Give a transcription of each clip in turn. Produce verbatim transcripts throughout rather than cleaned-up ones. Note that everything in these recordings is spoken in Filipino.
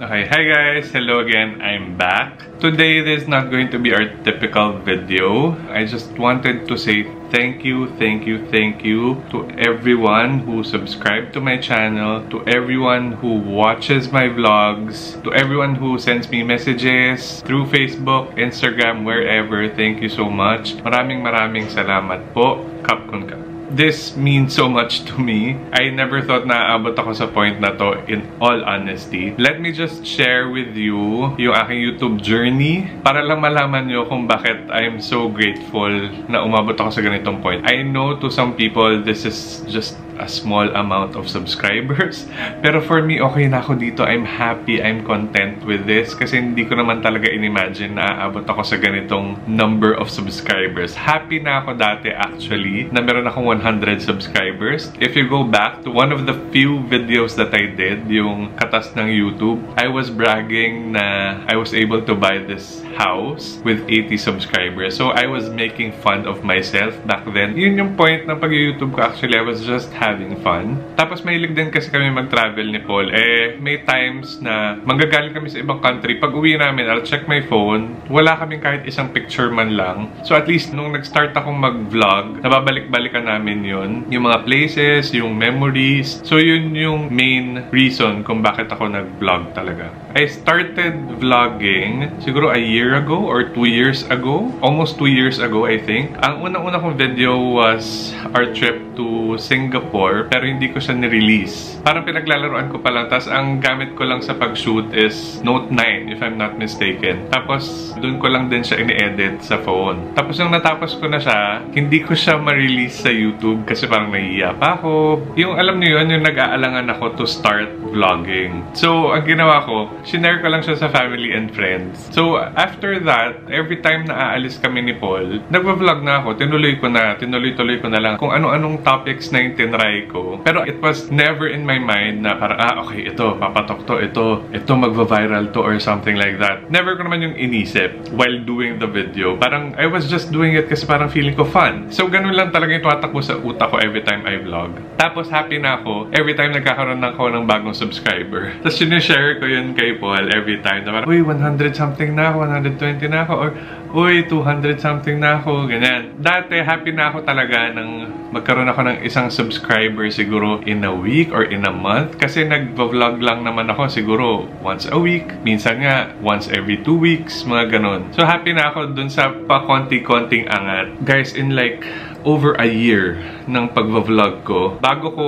Okay, hi guys! Hello again, I'm back. Today, this is not going to be our typical video. I just wanted to say thank you, thank you, thank you to everyone who subscribed to my channel, to everyone who watches my vlogs, to everyone who sends me messages through Facebook, Instagram, wherever. Thank you so much. Maraming maraming salamat po. Kap kun kap. This means so much to me. I never thought na aabot ako sa point na to, in all honesty. Let me just share with you yung aking YouTube journey para lang malaman nyo kung bakit I'm so grateful na umabot ako sa ganitong point. I know to some people this is just a small amount of subscribers. Pero for me, okay na ako dito. I'm happy. I'm content with this. Kasi hindi ko naman talaga in-imagine na aabot ako sa ganitong number of subscribers. Happy na ako dati actually na meron akong one hundred subscribers. If you go back to one of the few videos that I did, yung katas ng YouTube, I was bragging na I was able to buy this house with eighty subscribers. So I was making fun of myself back then. Yun yung point ng pag-YouTube ko actually. I was just having fun. Tapos mahilig din kasi kami mag-travel ni Paul. Eh, may times na manggagaling kami sa ibang country. Pag uwi namin, I'll check my phone. Wala kaming kahit isang picture man lang. So at least nung nag-start akong mag-vlog, nababalik-balikan namin yun. Yung mga places, yung memories. So yun yung main reason kung bakit ako nag-vlog talaga. I started vlogging siguro a year ago or two years ago. Almost two years ago, I think. Ang unang-una kong video was our trip to Singapore. Pero hindi ko siya nirelease. Parang pinaglalaroan ko pa lang. Tapos ang gamit ko lang sa pag-shoot is Note nine, if I'm not mistaken. Tapos doon ko lang din siya ini-edit sa phone. Tapos yung natapos ko na siya, hindi ko siya ma-release sa YouTube kasi parang nahihiya pa ako. Yung alam niyo yun, yung nag-aalangan ako to start vlogging. So ang ginawa ko, shinare ko lang siya sa family and friends. So after that, every time na aalis kami ni Paul, nagpa-vlog na ako. Tinuloy ko na, tinuloy-tuloy ko na lang kung ano-anong topics na yung tinra ko. Pero it was never in my mind na parang, ah, okay, ito, papatok to, ito, ito magva-viral to or something like that. Never ko naman yung inisip while doing the video. Parang, I was just doing it kasi parang feeling ko fun. So, ganun lang talaga yung tumatakbo sa utak ko every time I vlog. Tapos, happy na ako every time nagkakaroon na ako ng bagong subscriber. Tapos, sinishare ko yun kay Paul every time. Na parang, uy, one hundred something na ako, one hundred twenty na ako, or uy, two hundred something na ako, ganyan. Dati, happy na ako talaga nang magkaroon ako ng isang subscriber siguro in a week or in a month. Kasi nag-vlog lang naman ako siguro once a week. Minsan nga, once every two weeks, mga ganun. So, happy na ako dun sa pakonti-konting angat. Guys, in like over a year ng pag-vlog ko, bago ko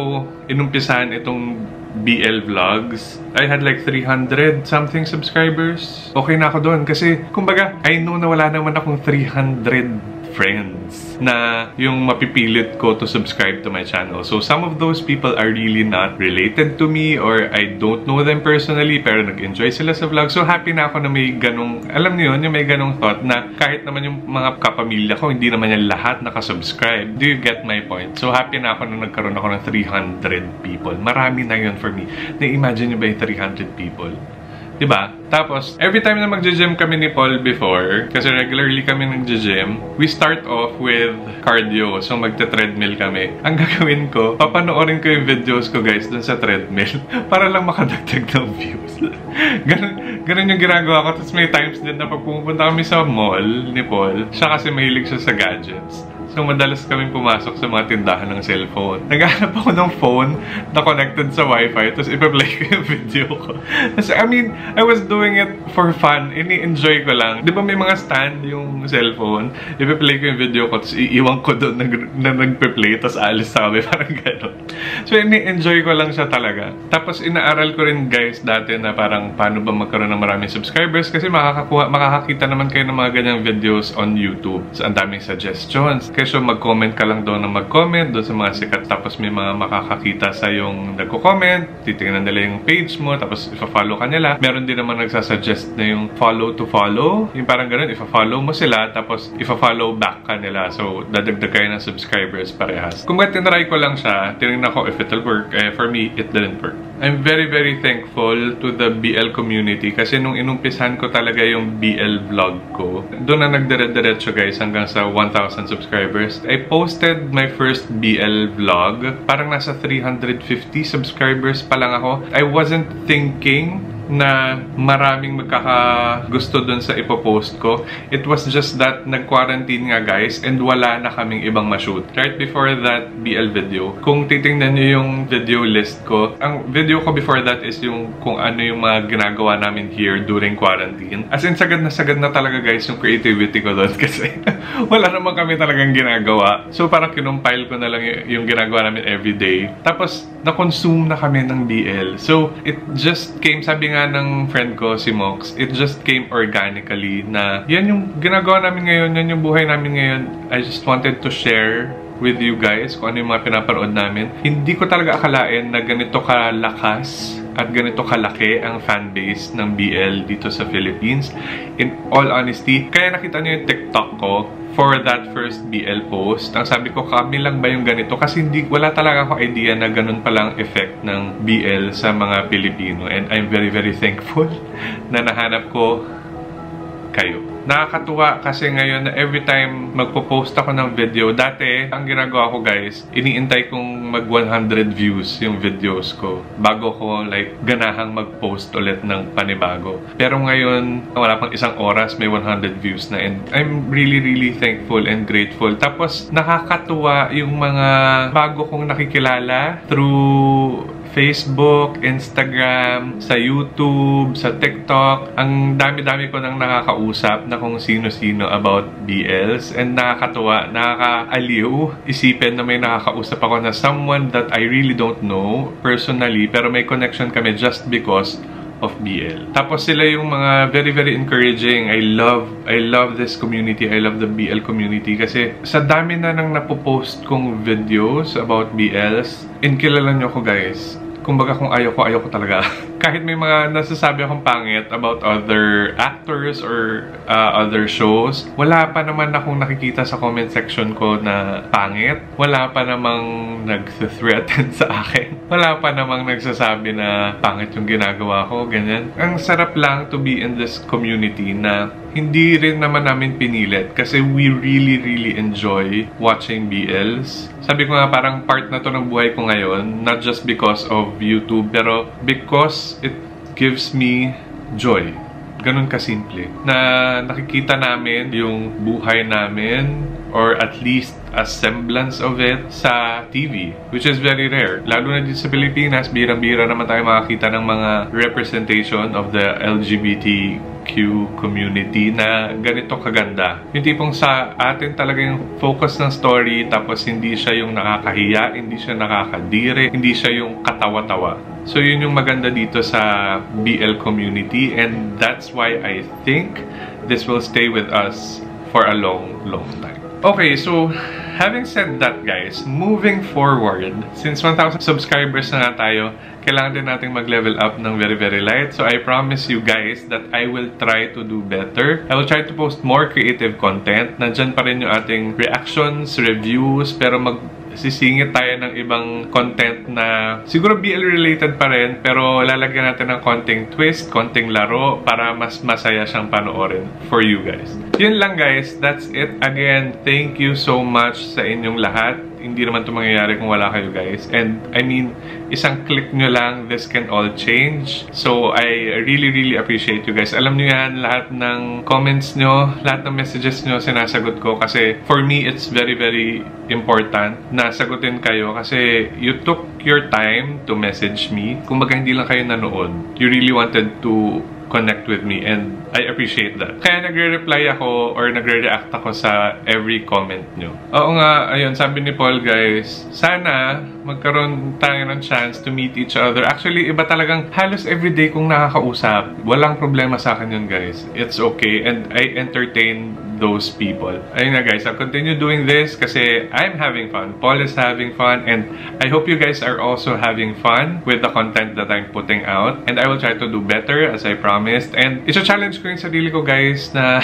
inumpisahan itong B L vlogs, I had like three hundred something subscribers. Okay na ako doon kasi, kumbaga, I know na wala naman akong three hundred friends na yung mapipilit ko to subscribe to my channel. So some of those people are really not related to me or I don't know them personally pero nag-enjoy sila sa vlog. So happy na ako na may ganong, alam niyo yun, yung may ganong thought na kahit naman yung mga kapamilya ko, hindi naman yung lahat nakasubscribe. Do you get my point? So happy na ako na nagkaroon ako ng three hundred people. Marami na yun for me. Na-imagine nyo ba yung three hundred people? Diba? Tapos, every time na mag-gym kami ni Paul before, kasi regularly kami nag-gym, we start off with cardio. So, magte-treadmill kami. Ang gagawin ko, papanoorin ko yung videos ko, guys, dun sa treadmill para lang makadagdag ng views. ganun, ganun yung ginagawa ko. Tapos, may times din na pag pumunta kami sa mall ni Paul, siya kasi mahilig siya sa gadgets. So, madalas kaming pumasok sa mga tindahan ng cellphone. Naghanap ako ng phone na connected sa wifi, tapos ipa-play ko yung video ko. Tapos, I mean, I was doing it for fun. Ini-enjoy ko lang. Di ba may mga stand yung cellphone? Ipa-play ko yung video ko, tapos iiwan ko doon na, na nagpa-play, tapos alis sa kami. Parang gano'n. So, ini-enjoy ko lang siya talaga. Tapos, inaaral ko rin, guys, dati na parang paano ba magkaroon ng maraming subscribers kasi makakakuha, makakakita naman kayo ng mga ganyang videos on YouTube. So, ang daming suggestions. So, mag-comment ka lang doon na mag-comment doon sa mga sikat. Tapos, may mga makakakita sa yung nagko-comment. Titingnan nila yung page mo. Tapos, ipa-follow ka nila. Meron din naman nagsasuggest na yung follow to follow. Yung parang ganun, ipa-follow mo sila. Tapos, ipa-follow back ka nila. So, dadagdag kayo ng subscribers parehas. Kung ba't tinry ko lang siya, tinignan ko if it'll work. Eh, for me, it didn't work. I'm very, very thankful to the B L community. Kasi nung inumpisahan ko talaga yung B L vlog ko, doon na nagdire-diretso, guys, hanggang sa one thousand subscribers. I posted my first B L vlog. Parang nasa three hundred fifty subscribers pa lang ako. I wasn't thinking na maraming magkakagusto dun sa ipopost ko. It was just that nag-quarantine nga guys and wala na kaming ibang ma-shoot. Right before that B L video, kung titingnan nyo yung video list ko, ang video ko before that is yung kung ano yung mga ginagawa namin here during quarantine. As in, sagad na sagad na talaga guys yung creativity ko dun kasi wala naman kami talagang ginagawa. So parang kinumpile ko na lang yung ginagawa namin everyday. Tapos na-consume na kami ng B L. So it just came, sabi nga ng friend ko si Mox, it just came organically na yan yung ginagawa namin ngayon, yan yung buhay namin ngayon. I just wanted to share with you guys kung ano yung mga pinapanood namin. Hindi ko talaga akalain na ganito kalakas at ganito kalaki ang fanbase ng B L dito sa Philippines. In all honesty, kaya nakita niyo yung TikTok ko for that first B L post. Ang sabi ko, kami lang ba yung ganito? Kasi hindi, wala talaga akong idea na ganun palang effect ng B L sa mga Pilipino. And I'm very very thankful na nahanap ko kayo. Nakakatuwa kasi ngayon na every time magpo-post ako ng video, dati ang ginagawa ko guys, iniintay kong mag one hundred views yung videos ko bago ko like ganahang mag-post ulit ng panibago. Pero ngayon, wala pang isang oras, may one hundred views na, and I'm really really thankful and grateful. Tapos nakakatuwa yung mga bago kong nakikilala through Facebook, Instagram, sa YouTube, sa TikTok. Ang dami-dami ko nang nakakausap na kung sino-sino about B Ls. And nakakatuwa, nakakaaliw isipin na may nakakausap ako na someone that I really don't know personally, pero may connection kami just because of B L. Tapos sila yung mga very very encouraging. I love I love this community. I love the B L community kasi sa dami na nang napopost kong videos about B Ls, and kilala nyo ko guys. Kumbaga kung ayaw ko, ayaw ko talaga. Kahit may mga nasasabi akong pangit about other actors or uh, other shows, wala pa naman akong nakikita sa comment section ko na pangit. Wala pa namang nag-threaten sa akin. Wala pa namang nagsasabi na pangit yung ginagawa ko, ganyan. Ang sarap lang to be in this community na hindi rin naman namin pinilit kasi we really really enjoy watching B Ls. Sabi ko nga parang part na to ng buhay ko ngayon, not just because of YouTube, pero because it gives me joy. Ganun kasimple. Na nakikita namin yung buhay namin or at least a semblance of it sa T V, which is very rare. Lalo na dito sa Pilipinas, birang-bira naman tayo makakita ng mga representation of the L G B T Q community na ganito kaganda. Yung tipong sa atin talaga yung focus ng story, tapos hindi siya yung nakakahiya, hindi siya nakakadire, hindi siya yung katawa-tawa. So yun yung maganda dito sa B L community, and that's why I think this will stay with us for a long, long time. Okay, so having said that guys, moving forward, since one thousand subscribers na nga tayo, kailangan din natin mag-level up ng very very light. So I promise you guys that I will try to do better. I will try to post more creative content. Nandyan pa rin yung ating reactions, reviews, pero mag- sisingit tayo ng ibang content na siguro B L related pa rin, pero lalagyan natin ng konting twist, konting laro para mas masaya siyang panoorin for you guys. Yun lang guys, that's it. Again, thank you so much sa inyong lahat. Hindi naman ito mangyayari kung wala kayo guys. And I mean, isang click nyo lang, this can all change. So I really really appreciate you guys. Alam nyo yan, lahat ng comments nyo, lahat ng messages nyo sinasagot ko kasi for me it's very very important na sagutin kayo kasi you took your time to message me. Kumbaga hindi lang kayo nanood. You really wanted to connect with me and I appreciate that. Kaya nagre-reply ako or nagre-react ako sa every comment nyo. Oo nga, ayun, sabi ni Paul guys, sana magkaroon tayo ng chance to meet each other. Actually, iba talagang halos everyday kong nakakausap. Walang problema sa akin yun guys. It's okay and I entertain those people. Ayun na guys, I'll continue doing this kasi I'm having fun. Paul is having fun and I hope you guys are also having fun with the content that I'm putting out. And I will try to do better as I promised. And it's a challenge ko yung sarili ko guys na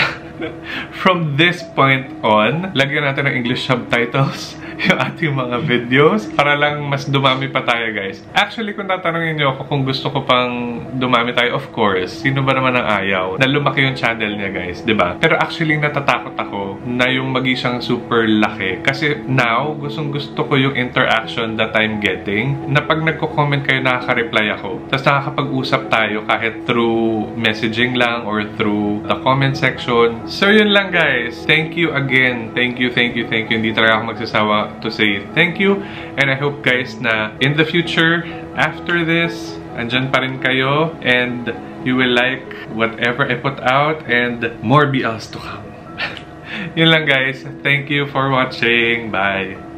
from this point on, lagyan natin ng English subtitles yung ating mga videos para lang mas dumami pa tayo, guys. Actually, kung tatanungin niyo ako kung gusto ko pang dumami tayo, of course, sino ba naman ang ayaw na lumaki yung channel niya, guys, diba? Pero actually, natatakot ako na yung magi siyang super laki. Kasi now, gustong gusto ko yung interaction that I'm getting na pag nagko-comment kayo, nakaka-reply ako. Tapos nakakapag-usap tayo kahit through messaging lang or through the comment section. So, yun lang, guys. Thank you again. Thank you, thank you, thank you. Hindi talaga ako magsasawa to say thank you. And I hope, guys, na in the future, after this, andyan pa rin kayo and you will like whatever I put out and more B Ls to come. Yun lang, guys. Thank you for watching. Bye!